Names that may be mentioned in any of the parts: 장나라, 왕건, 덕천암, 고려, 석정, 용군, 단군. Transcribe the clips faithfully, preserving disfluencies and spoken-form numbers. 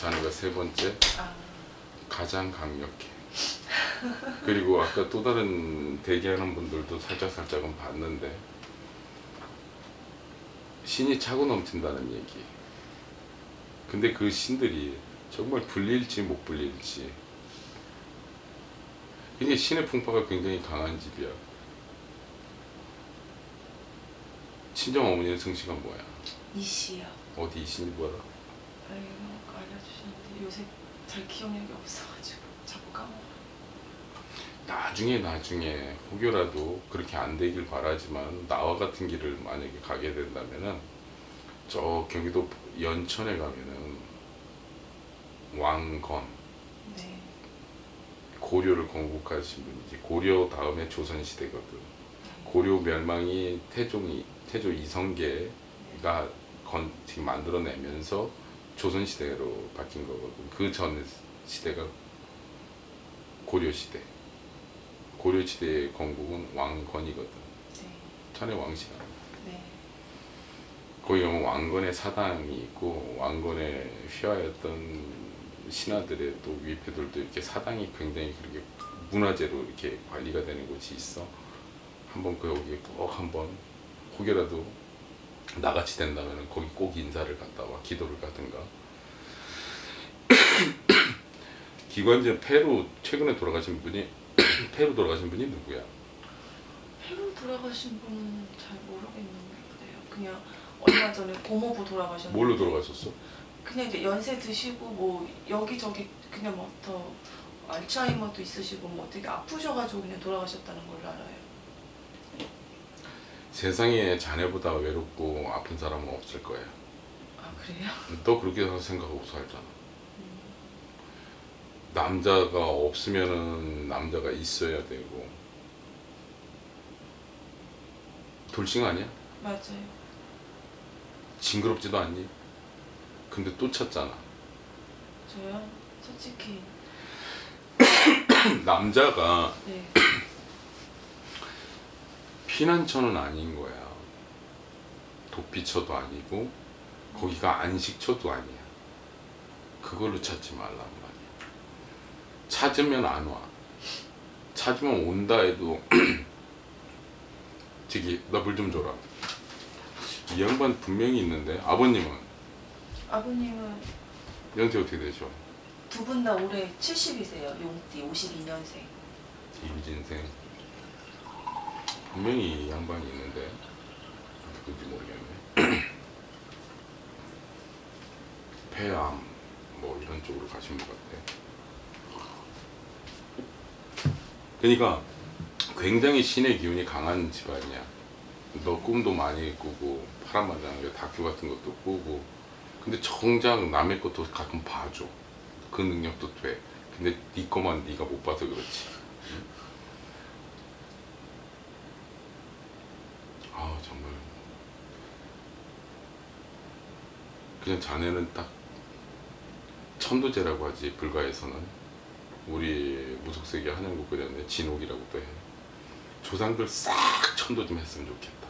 자네가 세 번째. 아. 가장 강력해. 그리고 아까 또 다른 대기하는 분들도 살짝살짝은 봤는데 신이 차고 넘친다는 얘기. 근데 그 신들이 정말 불릴지 못 불릴지. 이게 신의 풍파가 굉장히 강한 집이야. 친정 어머니의 성씨가 뭐야? 이씨요. 어디 이씨인지 뭐라? 아니, 아까 알려주셨는데 요새 잘 기억력이 없어가지고 자꾸 까먹어요. 나중에 나중에 혹여라도 그렇게 안 되길 바라지만 나와 같은 길을 만약에 가게 된다면은 저 경기도 연천에 가면은 왕건, 네. 고려를 건국하신 분이지. 고려 다음에 조선시대거든. 고려 멸망이 태종이 태조 이성계가 건, 지금 만들어내면서 조선시대로 바뀐 거거든. 그 전 시대가 고려시대. 고려시대의 건국은 왕건이거든. 네. 전에 왕씨가. 네. 거기 보면 왕건의 사당이 있고 왕건의 휘하였던 신하들의 또 위패들도 이렇게 사당이 굉장히 그렇게 문화재로 이렇게 관리가 되는 곳이 있어. 한번 그 여기 꼭 한번 혹여라도 나같이 된다면 거기 꼭 인사를 갔다 와. 기도를 가든가. 기관지 페루 최근에 돌아가신 분이 페루 돌아가신 분이 누구야? 페루 돌아가신 분은 잘 모르겠는데 그래요. 그냥 얼마 전에 고모부 돌아가셨는데. 뭘로 돌아가셨어? 그냥 이제 연세 드시고 뭐 여기저기 그냥 뭐 더 알츠하이머도 있으시고 뭐 되게 아프셔가지고 그냥 돌아가셨다는 걸로 알아요. 세상에 자네보다 외롭고 아픈 사람은 없을 거야. 아 그래요? 너 그렇게 생각하고 살잖아. 음. 남자가 없으면은 남자가 있어야 되고. 돌싱 아니야? 맞아요. 징그럽지도 않니? 근데 또 찾잖아. 저요? 솔직히 남자가 네. 피난처는 아닌 거야. 도피처도 아니고 거기가 안식처도 아니야. 그걸로 찾지 말란 말이야. 찾으면 안 와. 찾으면 온다 해도 저기 나 물 좀 줘라. 이 양반 분명히 있는데. 아버님은? 아버님은 연세 어떻게 되죠? 두 분 다 올해 칠십이세요. 용띠 오십이년생. 임진생. 분명히 이 양반이 있는데 누군지 모르겠네. 폐암 뭐 이런 쪽으로 가신 것 같아. 그러니까 굉장히 신의 기운이 강한 집안이야. 너 꿈도 많이 꾸고 파란만장하게 다큐 같은 것도 꾸고. 근데 정작 남의 것도 가끔 봐줘. 그 능력도 돼. 근데 네 것만 네가 못 봐서 그렇지. 응? 아 정말 그냥 자네는 딱 천도제라고 하지. 불가에서는 우리 무속세계 한양국 그랬는데 진옥이라고도 해. 조상들 싹 천도 좀 했으면 좋겠다.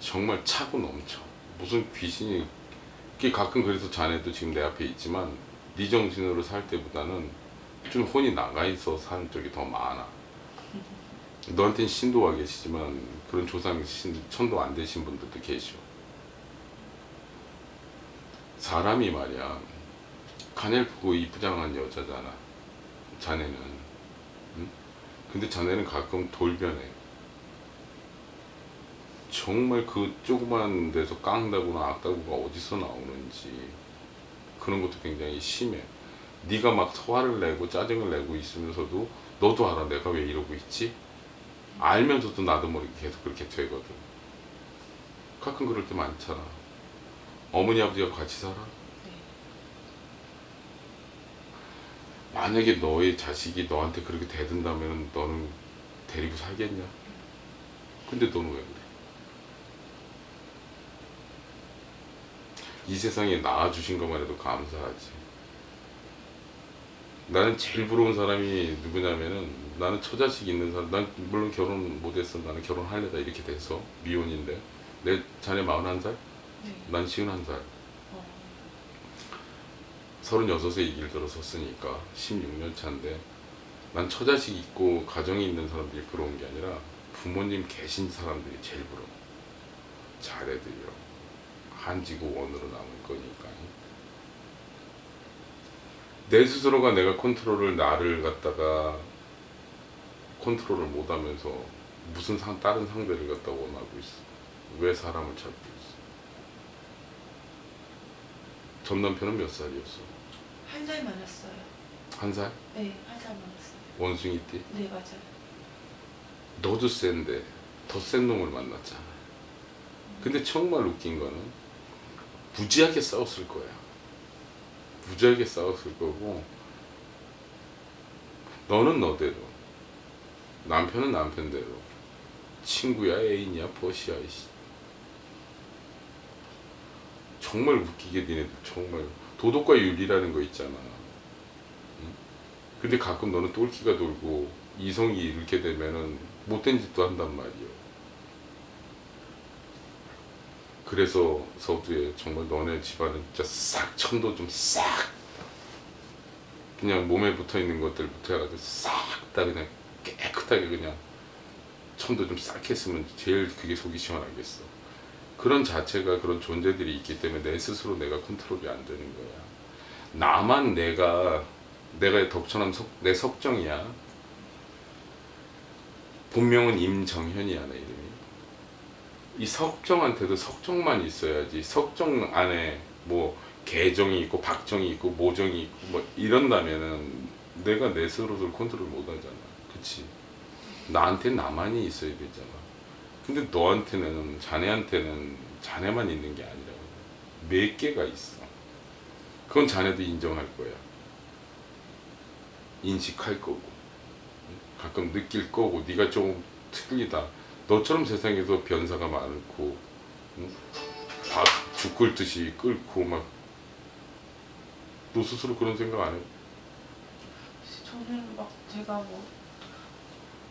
정말 차고 넘쳐. 무슨 귀신이. 가끔 그래서 자네도 지금 내 앞에 있지만 네 정신으로 살 때보다는 좀 혼이 나가 있어 사는 쪽이 더 많아. 너한테는 신도가 계시지만 그런 조상 신, 천도 안 되신 분들도 계셔. 사람이 말이야 가늘 보고 이쁘장한 여자잖아 자네는. 응? 근데 자네는 가끔 돌변해. 정말 그 조그만 데서 깡다구나 악다구가 어디서 나오는지 그런 것도 굉장히 심해. 네가 막 화를 내고 짜증을 내고 있으면서도 너도 알아. 내가 왜 이러고 있지? 알면서도 나도 모르게 계속 그렇게 되거든. 가끔 그럴 때 많잖아. 어머니 아버지가 같이 살아? 만약에 너의 자식이 너한테 그렇게 대든다면 너는 데리고 살겠냐? 근데 너는 왜 그래? 이 세상에 낳아주신 것만 해도 감사하지. 나는 제일 부러운 사람이 누구냐면은 나는 처자식 있는 사람. 난 물론 결혼 못했어. 나는 결혼하려다 이렇게 돼서 미혼인데. 내 자네 마흔한 살? 네. 난 쉰한 살. 서른여섯에 이 길 들어섰으니까 십육 년 차인데, 난 처자식 있고 가정이 있는 사람들이 부러운 게 아니라 부모님 계신 사람들이 제일 부러워. 잘해드려. 한지구 원으로 남을 거니까. 내 스스로가 내가 컨트롤을, 나를 갖다가 컨트롤을 못하면서 무슨 상, 다른 상대를 갖다 원하고 있어. 왜 사람을 찾고 있어. 전 남편은 몇 살이었어? 한 살 많았어요. 한 살? 네, 한 살 많았어요. 원숭이 띠? 네, 맞아요. 너도 센데 더 센 놈을 만났잖아. 근데 정말 웃긴 거는 무지하게 싸웠을 거야. 무지하게 싸웠을 거고, 너는 너대로, 남편은 남편대로, 친구야, 애인이야, 벗이야. 정말 웃기게 니네들 정말 도덕과 윤리라는 거 있잖아. 응? 근데 가끔 너는 똘끼가 돌고 이성이 이렇게 되면은 못된 짓도 한단 말이야. 그래서 서두에 정말 너네 집안은 진짜 싹 천도 좀 싹, 그냥 몸에 붙어있는 것들부터 해가지고 싹 다 그냥 깨끗하게 그냥 천도 좀 싹 했으면 제일 그게 속이 시원하겠어. 그런 자체가, 그런 존재들이 있기 때문에 내 스스로 내가 컨트롤이 안 되는 거야. 나만 내가, 내가 덕천함 석, 내 석정이야. 본명은 임정현이야, 내 이름이. 이 석정한테도 석정만 있어야지. 석정 안에 뭐 개정이 있고 박정이 있고 모정이 있고 뭐 이런다면은 내가 내 스스로를 컨트롤 못하잖아. 그치? 나한테 나만이 있어야 되잖아. 근데 너한테는, 자네한테는 자네만 있는 게 아니라 몇 개가 있어. 그건 자네도 인정할 거야. 인식할 거고 가끔 느낄 거고, 네가 조금 틀리다, 너처럼 세상에서 변사가 많고 밥 죽 끓듯이 끓고 막, 너 스스로 그런 생각 안 해? 저는 막 제가 뭐,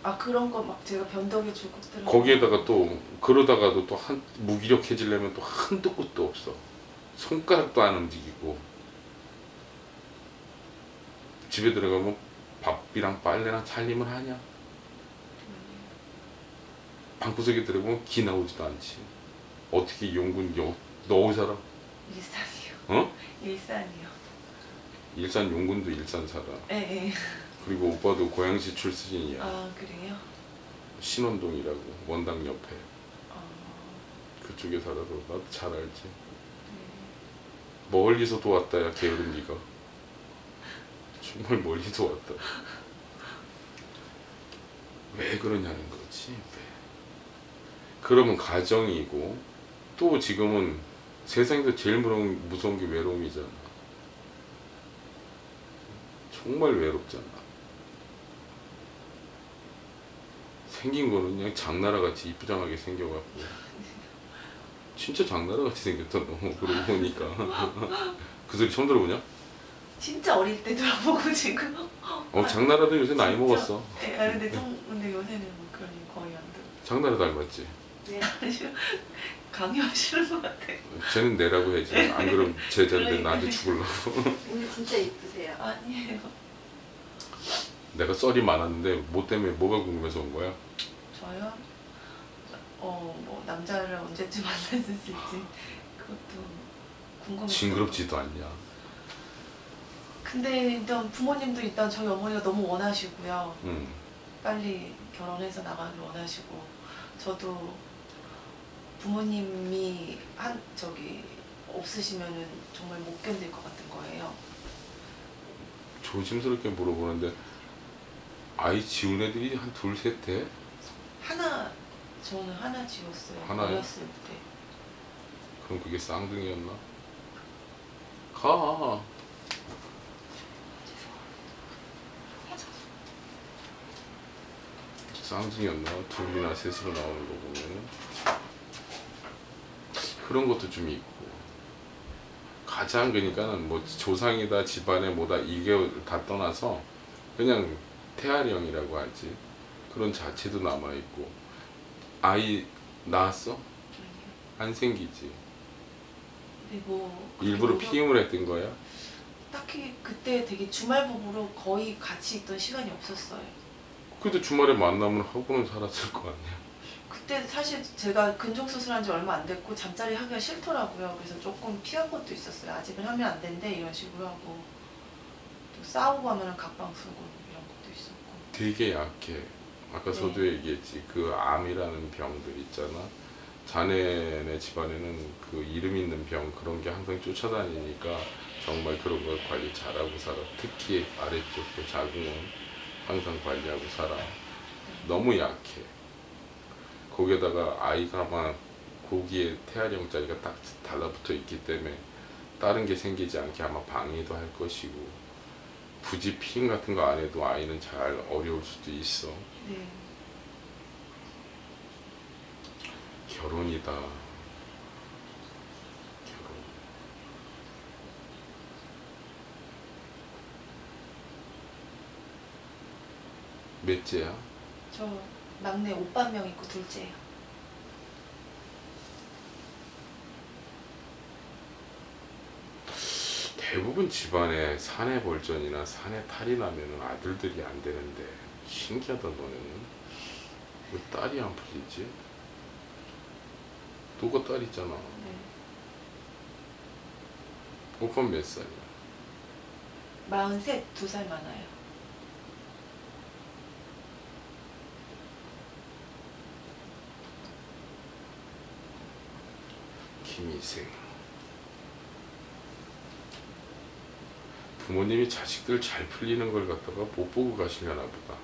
아 그런 거 막 제가 변덕에 줄것들 거기에다가 또 그러다가도 또 한, 무기력해지려면 또 한도 끝도 없어. 손가락도 안 움직이고, 집에 들어가면 밥이랑 빨래랑 살림을 하냐? 방구석에 들어보면 기 나오지도 않지. 어떻게 용군, 여, 너 살아? 일산이요. 어? 일산이요. 일산 용군도 일산 살아. 예. 그리고 오빠도 고양시 출신이야. 아 그래요? 신원동이라고, 원당 옆에. 어... 그쪽에 살아서 나도 잘 알지. 네. 멀리서도 왔다, 야 게으른 니가. 정말 멀리서 왔다. 왜 그러냐는 거지. 왜? 그러면 가정이고, 또 지금은 세상에서 제일 무서운, 무서운 게 외로움이잖아. 정말 외롭잖아. 생긴 거는 그냥 장나라같이 이쁘장하게 생겨갖고, 진짜 장나라같이 생겼다 너 그러고 보니까. 그 소리 처음 들어보냐? 진짜 어릴 때 들어보고 지금. 어 장나라도 요새 나이 진짜? 먹었어. 네, 아, 근데, 좀, 근데 요새는 뭐 그런 거 거의 안 들어. 장나라 닮았지? 네, 강요하시는 것 같아요. 쟤는 내라고 해야지. 안 그럼 제자인데 나한테 죽으려고. 오늘 진짜 이쁘세요. 아니에요. 내가 썰이 많았는데 뭐 때문에, 뭐가 궁금해서 온 거야? 저요? 어, 뭐 남자를 언제쯤 만날 수 있을지 그것도 궁금해요. 징그럽지도 않냐? 근데 일단 부모님도 일단 저희 어머니가 너무 원하시고요. 음. 빨리 결혼해서 나가길 원하시고, 저도 부모님이 한 저기 없으시면은 정말 못 견딜 것 같은 거예요. 조심스럽게 물어보는데 아이 지운 애들이 한 둘 셋 돼? 하나, 저는 하나 지웠어요. 하나요? 어렸을 때. 그럼 그게 쌍둥이였나? 가. 쌍둥이였나? 둘이나 셋으로 나오는 거 보면 그런 것도 좀 있고, 가장 그러니까 뭐 조상이다 집안에 뭐다 이게 다 떠나서 그냥 태아령이라고 하지, 그런 자체도 남아있고. 아이 낳았어? 안 생기지? 네, 뭐 일부러 피임을 했던 거야? 딱히 그때 되게 주말 부부로 거의 같이 있던 시간이 없었어요. 근데 주말에 만나면 하고는 살았을 거 아니야? 그때 사실 제가 근종수술한 지 얼마 안 됐고 잠자리 하기가 싫더라고요. 그래서 조금 피한 것도 있었어요. 아직은 하면 안 된대 이런 식으로 하고, 또 싸우고 하면 각방 쓰고 이런 것도 있었고. 되게 약해. 아까 저도 네. 얘기했지. 그 암이라는 병들 있잖아. 자네네 집안에는 그 이름 있는 병 그런 게 항상 쫓아다니니까 정말 그런 걸 관리 잘하고 살아. 특히 아래쪽 그 자궁은 항상 관리하고 살아. 너무 약해. 거기에다가 아이가 막 고기에 태아령짜리가 딱 달라붙어 있기 때문에 다른 게 생기지 않게 아마 방해도 할 것이고, 굳이 피임 같은 거 안 해도 아이는 잘 어려울 수도 있어. 네. 결혼이다. 결혼. 몇째야? 저 막내 오빠 한 명 있고 둘째예요. 대부분 집안에 사내벌전이나 사내탈이 나면은 아들들이 안 되는데, 신기하다 너네는. 왜 딸이 안 풀리지? 너가 딸 있잖아. 네. 오빠 몇 살이야? 마흔셋, 두 살 많아요. 김희생. 부모님이 자식들 잘 풀리는 걸 갖다가 못 보고 가시려나 보다.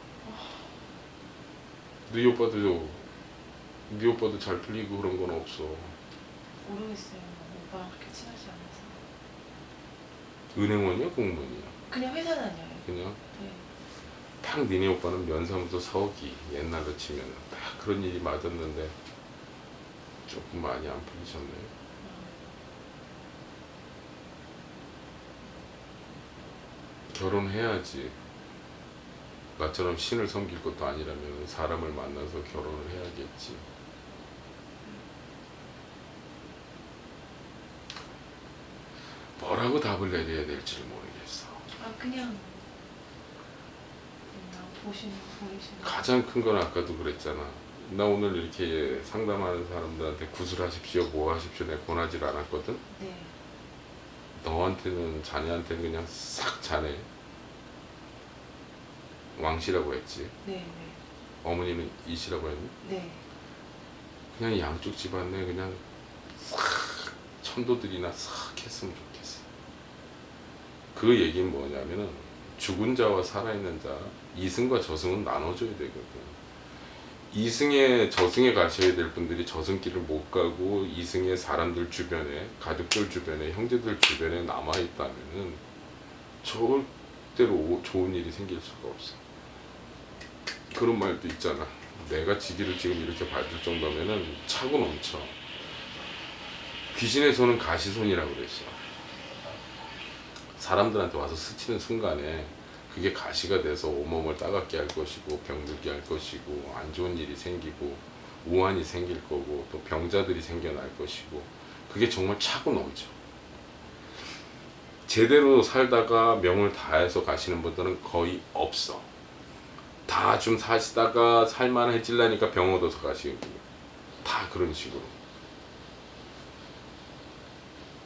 너희 오빠도 네 오빠도 잘 풀리고 그런 건 없어. 모르겠어요. 오빠랑 그렇게 친하지 않아서. 은행원이야? 공무원이야? 그냥 회사 다녀요. 그냥? 네. 딱 니네 오빠는 면사무소 서기, 옛날로 치면 딱 그런 일이 맞았는데 조금 많이 안 풀리셨네요. 결혼해야지. 나처럼 신을 섬길 것도 아니라면 사람을 만나서 결혼을 해야겠지. 뭐라고 답을 내려야 될지 모르겠어. 아 그냥 나 보시는 보이시는. 가장 큰 건 아까도 그랬잖아. 나 오늘 이렇게 상담하는 사람들한테 구술하십시오, 뭐 하십시오 내가 권하질 않았거든. 네. 너한테는 자네한테는 그냥 싹 자네. 왕씨라고 했지? 네네. 어머니는 이씨라고 했니? 네. 그냥 양쪽 집안에 그냥 싹 천도들이나 싹 했으면 좋겠어. 그 얘기는 뭐냐면은 죽은 자와 살아있는 자, 이승과 저승은 나눠줘야 되거든. 이승에 저승에 가셔야 될 분들이 저승길을 못 가고 이승에 사람들 주변에, 가족들 주변에, 형제들 주변에 남아있다면은 저 절대로 좋은 일이 생길 수가 없어. 그런 말도 있잖아. 내가 지기를 지금 이렇게 받을 정도면은 차고 넘쳐. 귀신에서는 가시손이라고 그랬어. 사람들한테 와서 스치는 순간에 그게 가시가 돼서 온몸을 따갑게 할 것이고, 병들게 할 것이고, 안 좋은 일이 생기고, 우환이 생길 거고, 또 병자들이 생겨날 것이고, 그게 정말 차고 넘쳐. 제대로 살다가 명을 다해서 가시는 분들은 거의 없어. 다 좀 사시다가 살만해질라니까 병 얻어서 가시고 다 그런 식으로.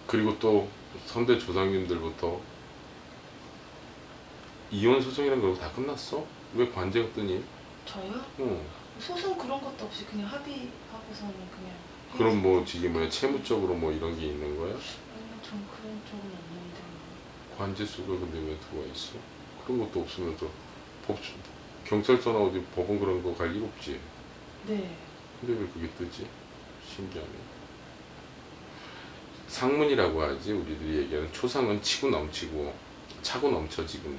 그리고 또 선대 조상님들부터 이혼 소송이라는 거 다 끝났어? 왜 관제 없더니? 저요? 응. 소송 그런 것도 없이 그냥 합의하고서는 그냥. 그럼 뭐 지금 뭐야 채무적으로 뭐 이런 게 있는 거야? 아니요, 전 그런 쪽은 없는데. 관제 수가 근데 왜 들어와 있어? 그런 것도 없으면 또 법, 경찰서나 어디 법원 그런 거 갈 일 없지? 네. 근데 왜 그게 뜨지? 신기하네. 상문이라고 하지, 우리들이 얘기하는 초상은 치고 넘치고 차고 넘쳐 지금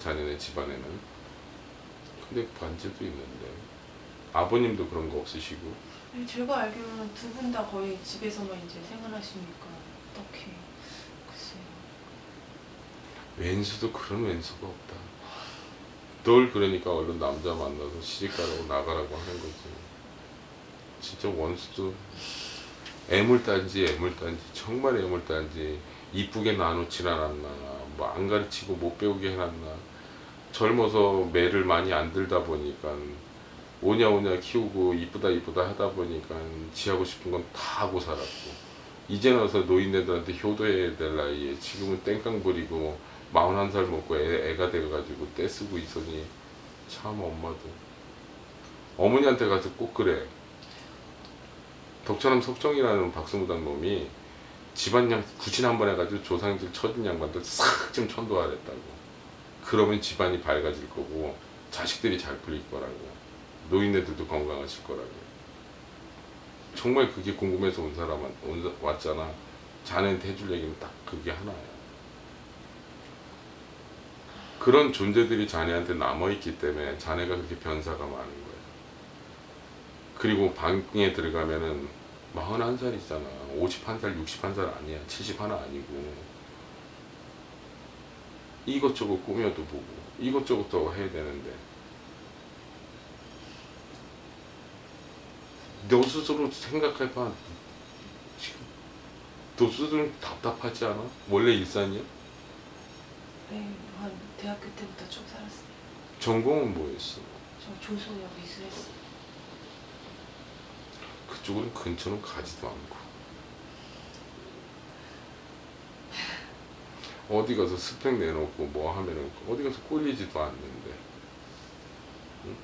자네네 집안에는. 근데 관제도 있는데 아버님도 그런 거 없으시고? 네, 제가 알기로는 두 분 다 거의 집에서만 이제 생활하시니까 어떻게. 왼수도 그런 왼수가 없다. 널 그러니까 얼른 남자 만나서 시집가라고 나가라고 하는 거지. 진짜 원수도 애물단지 애물단지 정말 애물단지. 이쁘게 나누질 않았나, 뭐 안 가르치고 못 배우게 해놨나. 젊어서 매를 많이 안 들다 보니까 오냐 오냐 키우고 이쁘다 이쁘다 하다 보니까 지하고 싶은 건 다 하고 살았고, 이제 나서 노인네들한테 효도해야 될 나이에 지금은 땡깡 부리고 마흔한 살 먹고 애, 애가 돼가지고 떼쓰고 있으니 참 엄마도. 어머니한테 가서 꼭 그래. 덕천암 석정이라는 박승우단 놈이 집안 양 구신 한번 해가지고 조상질 쳐준 양반들 싹 좀 천도하랬다고. 그러면 집안이 밝아질 거고 자식들이 잘 풀릴 거라고, 노인네들도 건강하실 거라고. 정말 그게 궁금해서 온 사람 온, 왔잖아. 자네한테 해줄 얘기는 딱 그게 하나야. 그런 존재들이 자네한테 남아있기 때문에 자네가 그렇게 변사가 많은 거야. 그리고 방에 들어가면은 마흔한 살이잖아. 오십한 살, 육십한 살 아니야. 칠십 하나 아니고. 이것저것 꾸며도 보고 이것저것 더 해야 되는데 너 스스로 생각해봐. 너 스스로 답답하지 않아? 원래 일산이야? 네, 한 대학교 때부터 쭉 살았어요. 전공은 뭐였어? 저 조선역 미술했어요. 그쪽은 근처는 가지도 않고. 어디 가서 스펙 내놓고 뭐 하면은 어디 가서 꼴리지도 않는데. 응?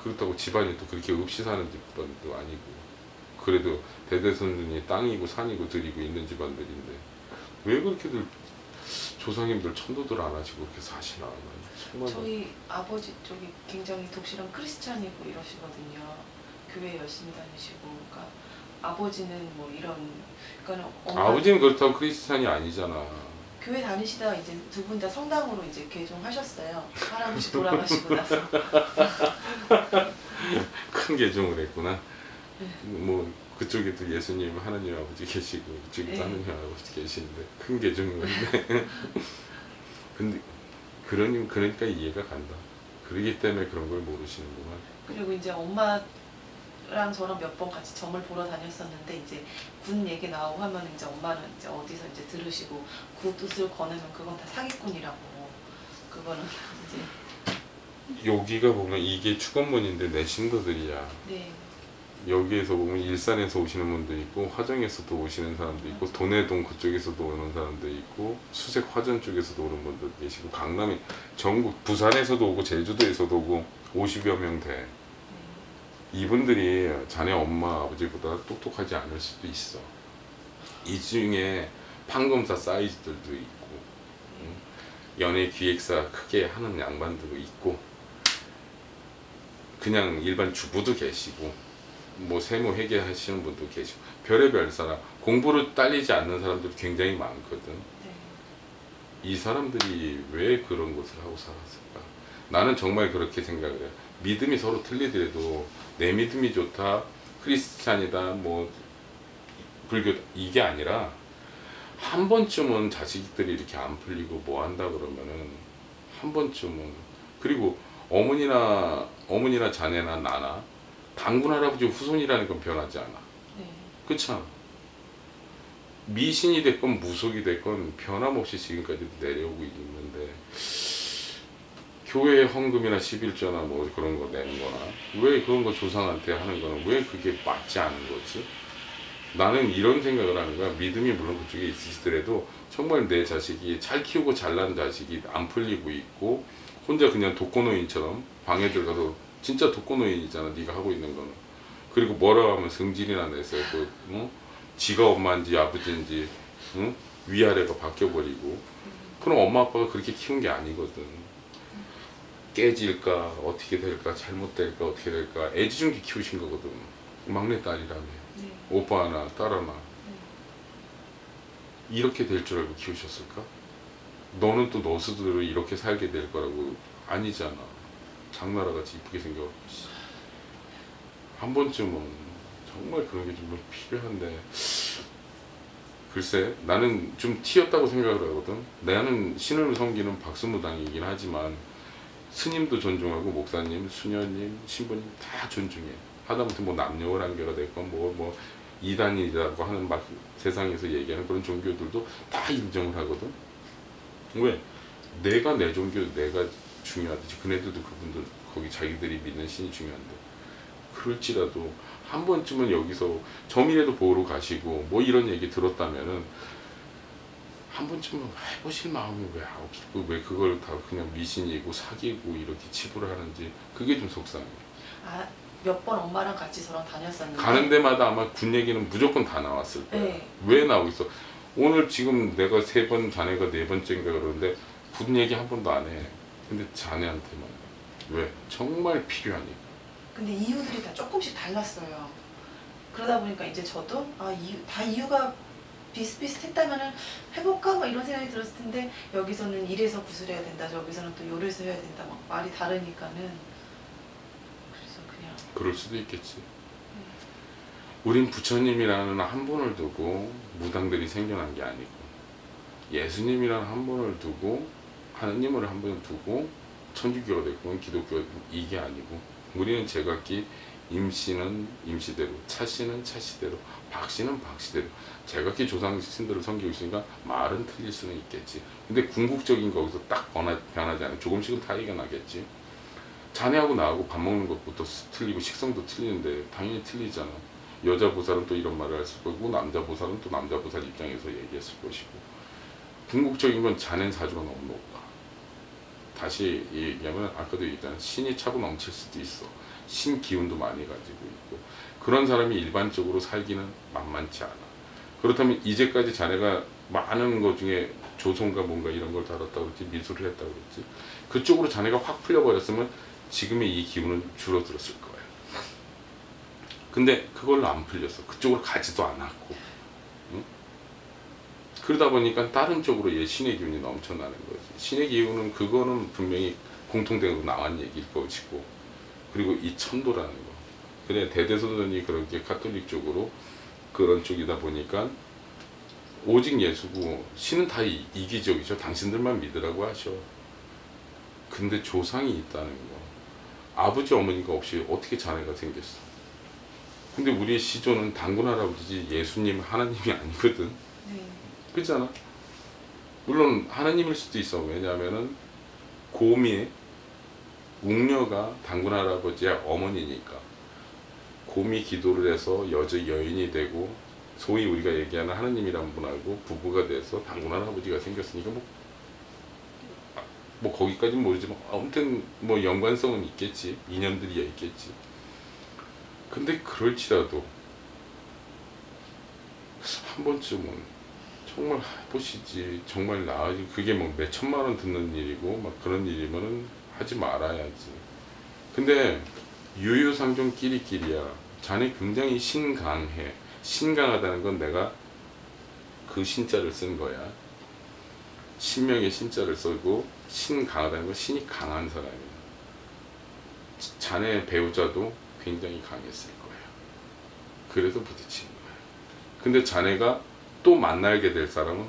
그렇다고 집안이 또 그렇게 없이 사는 집안도 아니고, 그래도 대대손손이 땅이고 산이고 들이고 있는 집안들인데 왜 그렇게들 조상님들 천도들 안 하시고 그렇게 사시나. 정말 저희 아버지 쪽이 굉장히 독실한 크리스찬이고 이러시거든요. 교회 열심히 다니시고. 그러니까 아버지는 뭐 이런, 그러니까 아버지는 그렇다고 크리스찬이 아니잖아. 교회 다니시다가 이제 두 분 다 성당으로 이제 개종하셨어요. 할아버지 돌아가시고 나서. 큰 개종을 했구나. 네. 뭐 그쪽에도 예수님, 하나님 아버지 계시고 이쪽에도 네. 하나님 아버지 계시는데 큰 개종인데. 근데 그런, 그러니까 이해가 간다. 그러기 때문에 그런 걸 모르시는구만. 그리고 이제 엄마랑 저랑 몇 번 같이 점을 보러 다녔었는데 이제 군 얘기 나오고 하면 이제 엄마는 이제 어디서 이제 들으시고 그 뜻을 권하면 그건 다 사기꾼이라고. 그거는 이제. 여기가 보면 이게 축원문인데 내신도들이야. 네. 여기에서 보면 일산에서 오시는 분도 있고 화정에서도 오시는 사람도 있고 도내동 그쪽에서도 오는 사람도 있고 수색 화전 쪽에서도 오는 분도 계시고 강남이 전국 부산에서도 오고 제주도에서도 오고 오십여 명 돼. 이분들이 자네 엄마 아버지보다 똑똑하지 않을 수도 있어. 이 중에 판검사 사이즈들도 있고 연예 기획사 크게 하는 양반들도 있고 그냥 일반 주부도 계시고 뭐 세무 회계 하시는 분도 계시고 별의별 사람, 공부로 딸리지 않는 사람들이 굉장히 많거든. 네. 이 사람들이 왜 그런 것을 하고 살았을까? 나는 정말 그렇게 생각을 해요. 믿음이 서로 틀리더라도 내 믿음이 좋다, 크리스찬이다, 뭐 불교다, 이게 아니라 한 번쯤은 자식들이 이렇게 안 풀리고 뭐 한다 그러면은 한 번쯤은. 그리고 어머니나 어머니나 자네나 나나 단군 할아버지 후손이라는 건 변하지 않아. 네. 그렇잖아. 미신이 됐건 무속이 됐건 변함없이 지금까지도 내려오고 있는데 교회 헌금이나 십일조나 뭐 그런 거 내는 거나 왜 그런 거 조상한테 하는 거는 왜 그게 맞지 않은 거지? 나는 이런 생각을 하는 거야. 믿음이 물론 그쪽에 있으시더라도 정말 내 자식이 잘 키우고 잘난 자식이 안 풀리고 있고 혼자 그냥 독거노인처럼 방에 들어가서 진짜 독거노인이잖아 네가 하고 있는 거는. 그리고 뭐라고 하면 성질이나 내서 그, 응? 지가 엄마인지 아버지인지, 응? 위아래가 바뀌어버리고. 그럼 엄마 아빠가 그렇게 키운 게 아니거든. 깨질까 어떻게 될까 잘못될까 어떻게 될까 애지중지 키우신 거거든. 막내딸이라며. 네. 오빠 하나, 딸 하나. 네. 이렇게 될 줄 알고 키우셨을까? 너는 또 너 스스로 이렇게 살게 될 거라고. 아니잖아. 장나라 같이 이쁘게 생겨서. 한 번쯤은 정말 그런 게 좀 필요한데 글쎄, 나는 좀 튀었다고 생각을 하거든. 나는 신을 섬기는 박수무당이긴 하지만 스님도 존중하고 목사님, 수녀님, 신부님 다 존중해. 하다못해 뭐 남녀관계가 됐건 뭐 뭐 이단이라고 하는 막 세상에서 얘기하는 그런 종교들도 다 인정을 하거든. 왜? 내가 내 종교, 내가 중요하듯이 그네들도 그분들 거기 자기들이 믿는 신이 중요한데, 그럴지라도 한 번쯤은 여기서 점이라도 보러 가시고 뭐 이런 얘기 들었다면은 한 번쯤은 해보실 마음이 왜 없고, 왜 그걸 다 그냥 미신이고 사기고 이렇게 치부를 하는지 그게 좀 속상해요. 아, 몇 번 엄마랑 같이 저랑 다녔었는데 가는 데마다 아마 군 얘기는 무조건 다 나왔을 거야. 네. 왜 나오고 있어? 오늘 지금 내가 세 번, 자네가 네 번째인가 그러는데 군 얘기 한 번도 안 해. 근데 자네한테만. 왜? 정말 필요하니까. 근데 이유들이 다 조금씩 달랐어요. 그러다 보니까 이제 저도 아, 이유, 다 이유가 비슷비슷했다면은 해볼까 막 이런 생각이 들었을 텐데, 여기서는 이래서 구슬해야 된다, 저기서는 또 요래서 해야 된다, 막 말이 다르니까는. 그래서 그냥 그럴 수도 있겠지. 음. 우린 부처님이라는 한 분을 두고 무당들이 생겨난 게 아니고, 예수님이라는 한 분을 두고 하느님을 한 분을 두고 천주교가 됐고 기독교가 됐고, 이게 아니고 우리는 제각기 임씨는 임씨대로, 차씨는 차씨대로, 박씨는 박씨대로 제각기 조상신들을 섬기고 있으니까 말은 틀릴 수는 있겠지. 근데 궁극적인 거기서 딱 변하, 변하지 않아. 조금씩은 타이가 나겠지. 자네하고 나하고 밥 먹는 것부터 틀리고 식성도 틀리는데 당연히 틀리잖아. 여자 보살은 또 이런 말을 했을 거고, 남자 보살은 또 남자 보살 입장에서 얘기했을 것이고, 궁극적인 건 자넨 사주가 너무 높다. 다시 얘기하면 아까도 얘기했잖아. 신이 차고 넘칠 수도 있어. 신 기운도 많이 가지고 있고, 그런 사람이 일반적으로 살기는 만만치 않아. 그렇다면 이제까지 자네가 많은 것 중에 조선과 뭔가 이런 걸 다뤘다고 그랬지, 미술을 했다고 그랬지, 그쪽으로 자네가 확 풀려버렸으면 지금의 이 기운은 줄어들었을 거예요. 근데 그걸로 안 풀렸어. 그쪽으로 가지도 않았고. 응? 그러다 보니까 다른 쪽으로 얘 신의 기운이 넘쳐나는 거지. 신의 기운은 그거는 분명히 공통되고 나온 얘기일 것이고, 그리고 이 천도라는 거. 그래, 대대손손이 그렇게 카톨릭 쪽으로 그런 쪽이다 보니까 오직 예수고, 신은 다 이기적이죠. 당신들만 믿으라고 하셔. 근데 조상이 있다는 거. 아버지 어머니가 없이 어떻게 자네가 생겼어? 근데 우리의 시조는 단군 할아버지지 예수님 하나님이 아니거든. 네. 그렇잖아. 물론 하나님일 수도 있어. 왜냐하면은 고미에 웅녀가 단군 할아버지의 어머니니까 곰이 기도를 해서 여자 여인이 되고, 소위 우리가 얘기하는 하느님이란 분하고 부부가 돼서 단군 할아버지가 생겼으니까 뭐, 뭐 거기까지는 모르지만 아무튼 뭐 연관성은 있겠지. 인연들이 있겠지. 근데 그럴지라도 한 번쯤은 정말 해보시지. 정말 나아지. 그게 뭐 몇 천만 원 듣는 일이고 막 그런 일이면은 하지 말아야지. 근데 유유상종끼리끼리야. 자네 굉장히 신강해. 신강하다는 건 내가 그 신자를 쓴 거야. 신명의 신자를 쓰고, 신강하다는 건 신이 강한 사람이야. 자네 배우자도 굉장히 강했을 거야. 그래서 부딪힌 거야. 근데 자네가 또 만나게 될 사람은,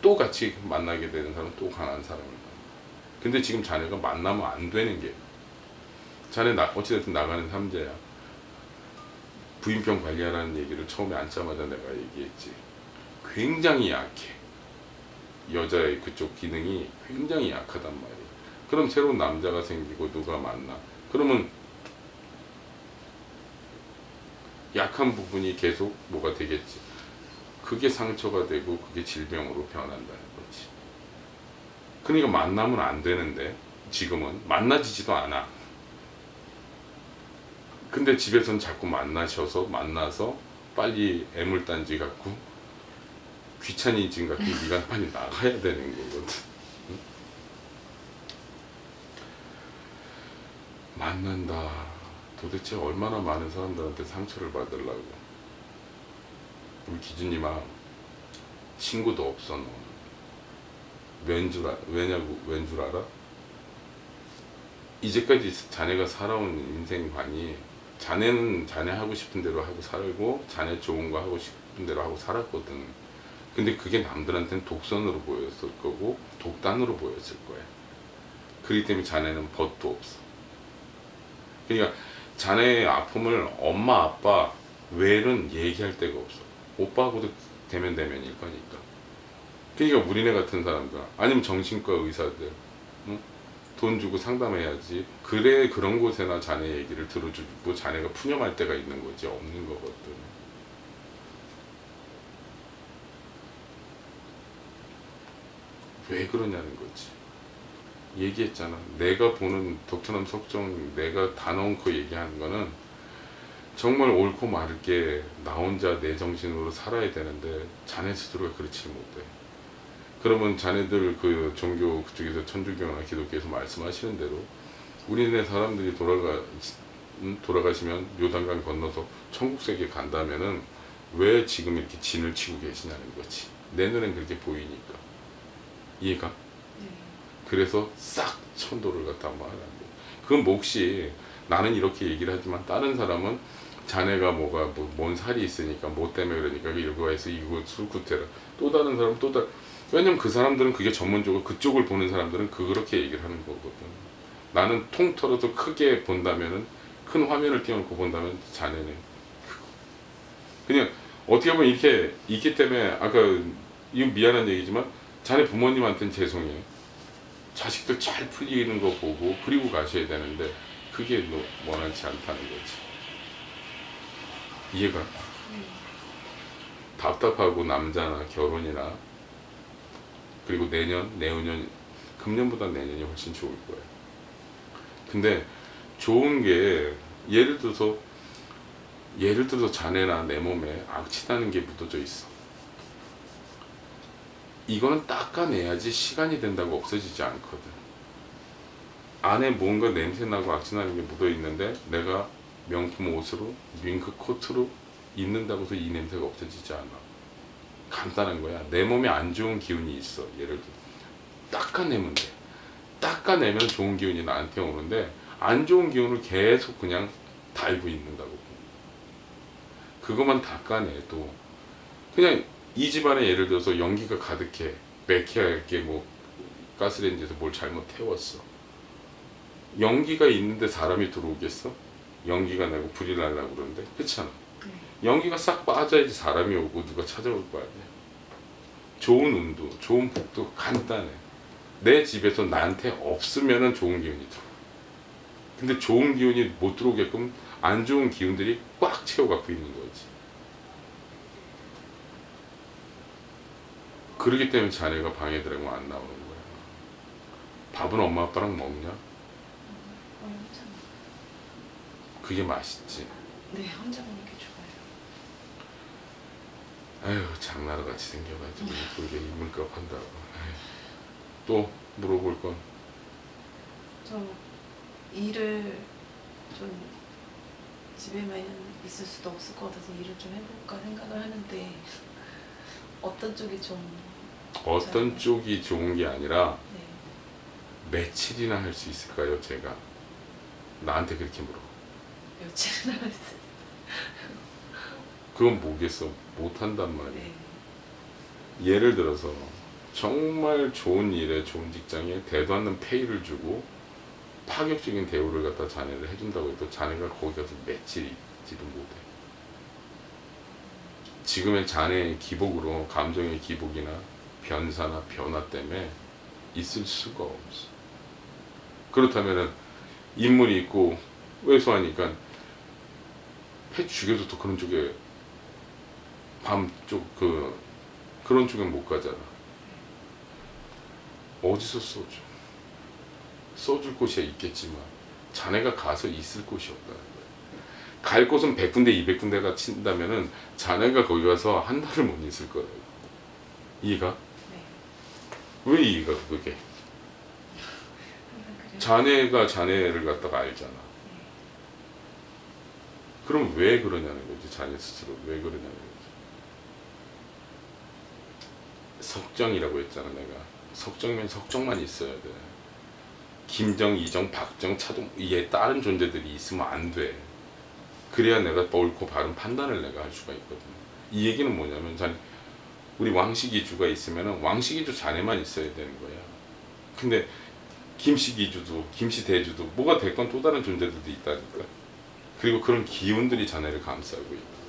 또 같이 만나게 되는 사람은 또 강한 사람이야. 근데 지금 자네가 만나면 안 되는 게, 자네 나, 어찌됐든 나가는 삼재야. 부인병 관리하라는 얘기를 처음에 앉자마자 내가 얘기했지. 굉장히 약해. 여자의 그쪽 기능이 굉장히 약하단 말이야. 그럼 새로운 남자가 생기고 누가 만나. 그러면 약한 부분이 계속 뭐가 되겠지. 그게 상처가 되고 그게 질병으로 변한다는 거지. 그러니까 만나면 안 되는데 지금은 만나지지도 않아. 근데 집에서는 자꾸 만나셔서 만나서 빨리 애물단지 같고 귀차니즘 같고 네가 빨리 나가야 되는 거거든. 만난다. 도대체 얼마나 많은 사람들한테 상처를 받으려고. 우리 기준님아, 친구도 없어 너. 왠 줄 아, 왜냐고, 왠 줄 알아? 이제까지 자네가 살아온 인생관이, 자네는 자네 하고 싶은 대로 하고 살고, 자네 좋은 거 하고 싶은 대로 하고 살았거든. 근데 그게 남들한테는 독선으로 보였을 거고, 독단으로 보였을 거야. 그렇기 때문에 자네는 벗도 없어. 그러니까 자네의 아픔을 엄마, 아빠 외에는 얘기할 데가 없어. 오빠하고도 대면대면일 거니까. 그러니까 우리네 같은 사람들, 아니면 정신과 의사들, 응? 돈 주고 상담해야지. 그래, 그런 곳에나 자네 얘기를 들어주고 자네가 푸념할 때가 있는 거지, 없는 거거든. 왜 그러냐는 거지. 얘기했잖아. 내가 보는 덕천암 석정, 내가 다 넣고 얘기하는 거는 정말 옳고 마르게 나 혼자 내 정신으로 살아야 되는데 자네 스스로가 그렇지 못해. 그러면 자네들 그 종교 그쪽에서 천주교나 기독교에서 말씀하시는 대로 우리네 사람들이 돌아가, 돌아가시면 요단강 건너서 천국세계 간다면은 왜 지금 이렇게 진을 치고 계시냐는 거지. 내 눈엔 그렇게 보이니까. 이해가? 네. 그래서 싹 천도를 갖다 한번 하라는 거예요. 그 몫이 나는 이렇게 얘기를 하지만 다른 사람은 자네가 뭐가 뭐, 뭔 살이 있으니까 뭐 때문에 그러니까 이거 해서 이거 술구태라. 또 다른 사람은 또 다른, 왜냐면 그 사람들은 그게 전문적으로 그쪽을 보는 사람들은 그렇게 얘기를 하는 거거든. 나는 통틀어서 크게 본다면은 큰 화면을 띄워놓고 본다면 자네는 그냥 어떻게 보면 이렇게 있기 때문에 아까 이건 미안한 얘기지만 자네 부모님한테는 죄송해요. 자식들 잘 풀리는 거 보고 그리고 가셔야 되는데 그게 원하지 않다는 거지. 이해가? 음. 답답하고 남자나 결혼이나 그리고 내년, 내후년, 금년보다 내년이 훨씬 좋을 거예요. 근데 좋은 게 예를 들어서 예를 들어서 자네나 내 몸에 악취나는 게 묻어져 있어. 이거는 닦아내야지 시간이 된다고 없어지지 않거든. 안에 뭔가 냄새나고 악취나는 게 묻어있는데 내가 명품 옷으로 윙크 코트로 입는다고 해서 이 냄새가 없어지지 않아. 간단한 거야. 내 몸에 안 좋은 기운이 있어. 예를 들어 닦아내면 돼. 닦아내면 좋은 기운이 나한테 오는데 안 좋은 기운을 계속 그냥 달고 있는다고. 그것만 닦아내도 그냥 이 집안에 예를 들어서 연기가 가득해. 매캐하게 뭐 가스레인지에서 뭘 잘못 태웠어. 연기가 있는데 사람이 들어오겠어? 연기가 나고 불이 날라고 그러는데 그렇잖아. 연기가 싹 빠져야지 사람이 오고 누가 찾아올 거 아니야. 좋은 운도 좋은 복도 간단해. 내 집에서 나한테 없으면 좋은 기운이 들어. 근데 좋은 기운이 못 들어오게끔 안 좋은 기운들이 꽉 채워갖고 있는 거지. 그러기 때문에 자네가 방에 들어가면 안 나오는 거야. 밥은 엄마 아빠랑 먹냐? 그게 맛있지. 네, 혼자 먹는 게 좋아요. 아유, 장나라 같이 생겨가지고 이게 인물값 한다고. 에휴. 또 물어볼 건? 저 일을 좀 집에만 있을 수도 없을 것 같아서 일을 좀 해볼까 생각을 하는데 어떤 쪽이 좀 어떤 잘... 쪽이 좋은 게 아니라 네. 며칠이나 할 수 있을까요? 제가 나한테 그렇게 물어. 며칠이나 할 수 있을까요? 그건 뭐겠어. 못한단 말이야. 네. 예를 들어서 정말 좋은 일에 좋은 직장에 대도 않는 페이를 주고 파격적인 대우를 갖다 자네를 해준다고 해도 자네가 거기 가서 며칠 있지도 못해. 지금의 자네의 기복으로 감정의 기복이나 변사나 변화 때문에 있을 수가 없어. 그렇다면은 인물이 있고 왜소하니까 폐 죽여도 또 그런 쪽에 밤 쪽 그 그런 쪽에 못 가잖아. 어디서 써줘? 써줄 곳이 있겠지만 자네가 가서 있을 곳이 없다. 갈 곳은 백 군데 이백 군데가 친다면은 자네가 거기 가서 한 달을 못 있을 거예요. 이해가? 네. 왜 이해가 그게? 자네가 자네를 갖다가 알잖아. 네. 그럼 왜 그러냐는 거지. 자네 스스로 왜 그러냐는 거지. 석정이라고 했잖아 내가. 석정면 석정만 있어야 돼. 김정, 이정, 박정, 차정 이게 다른 존재들이 있으면 안 돼. 그래야 내가 옳고 바른 판단을 내가 할 수가 있거든. 이 얘기는 뭐냐면 자네, 우리 왕씨기주가 있으면 왕씨기주 자네만 있어야 되는 거야. 근데 김씨기주도 김씨대주도 뭐가 됐건 또 다른 존재들도 있다니까. 그리고 그런 기운들이 자네를 감싸고 있다.